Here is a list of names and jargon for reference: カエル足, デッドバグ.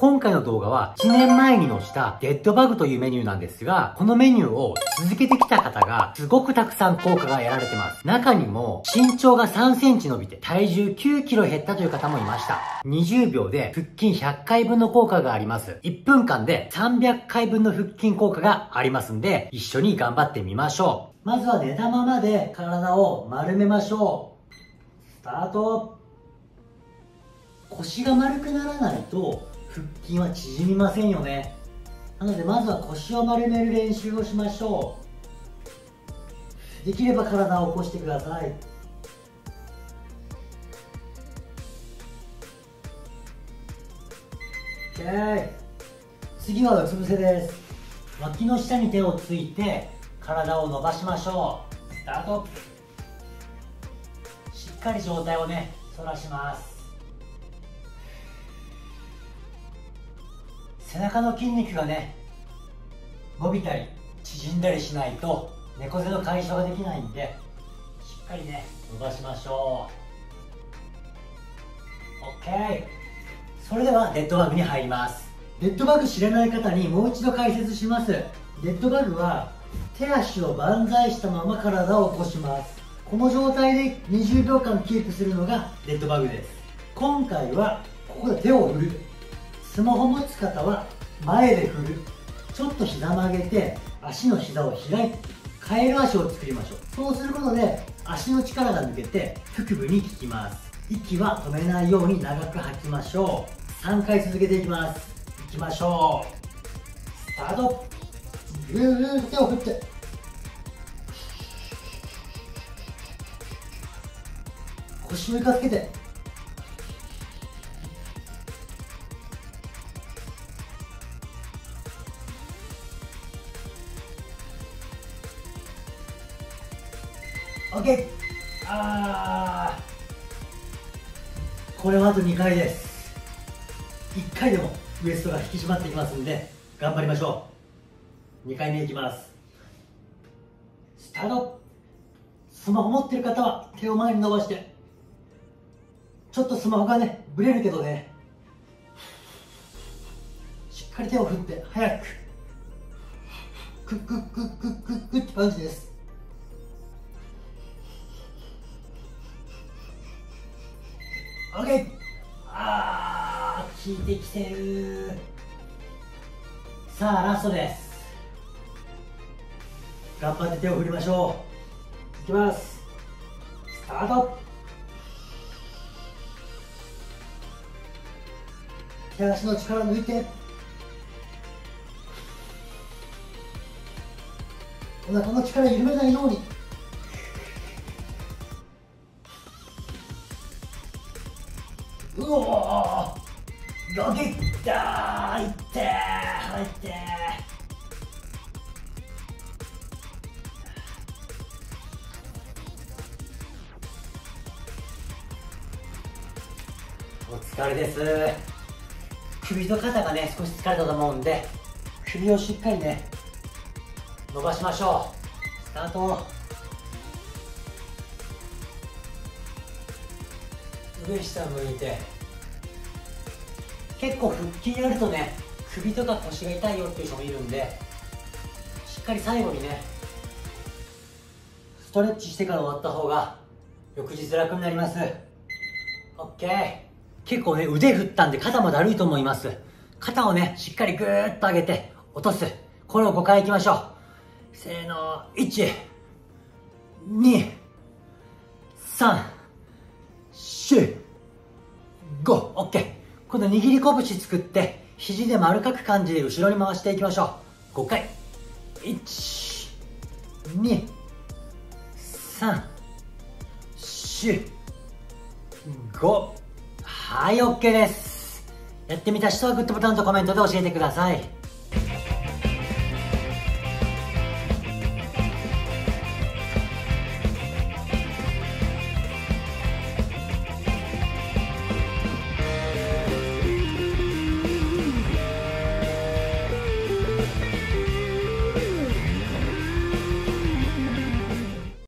今回の動画は1年前に載したデッドバグというメニューなんですが、このメニューを続けてきた方がすごくたくさん効果が得られてます。中にも身長が3センチ伸びて体重9キロ減ったという方もいました。20秒で腹筋100回分の効果があります。1分間で300回分の腹筋効果がありますんで、一緒に頑張ってみましょう。まずは寝たままで体を丸めましょう。スタート。腰が丸くならないと腹筋は縮みませんよね。なのでまずは腰を丸める練習をしましょう。できれば体を起こしてください。次はうつ伏せです。脇の下に手をついて体を伸ばしましょう。スタート。しっかり上体をね、反らします。背中の筋肉がね、伸びたり縮んだりしないと猫背の解消ができないんで、しっかりね伸ばしましょう。 OK。 それではデッドバグに入ります。デッドバグ知らない方にもう一度解説します。デッドバグは手足を万歳したまま体を起こします。この状態で20秒間キープするのがデッドバグです。今回はここで手を振る。スマホ持つ方は前で振る。ちょっと膝曲げて足の膝を開いてカエル足を作りましょう。そうすることで足の力が抜けて腹部に効きます。息は止めないように長く吐きましょう。3回続けていきます。いきましょう。スタート。ぐーぐー手を振って。腰を床つけて。OK。 これはあと2回です。1回でもウエストが引き締まっていきますんで頑張りましょう。2回目いきます。スタート。スマホ持ってる方は手を前に伸ばして、ちょっとスマホがねブレるけどね、しっかり手を振って早くクックックックックックって感じです。OK。 効いてきてる。さあラストです。頑張って手を振りましょう。いきます。スタート。手足の力抜いて、お腹の力緩めないように。うおー、ロケッター入って入って。お疲れです。首と肩がね少し疲れたと思うんで、首をしっかりね伸ばしましょう。スタート。上下向いて。結構腹筋やるとね、首とか腰が痛いよっていう人もいるんで、しっかり最後にねストレッチしてから終わった方が翌日楽になります。 OK。 結構ね腕振ったんで肩もだるいと思います。肩をねしっかりグーッと上げて落とす。これを5回いきましょう。せーの。1 2 3 4 5。 OK。今度握り拳作って肘で丸かく感じで後ろに回していきましょう。5回。1 2 3 4 5。はい、 OK です。やってみた人はグッドボタンとコメントで教えてください。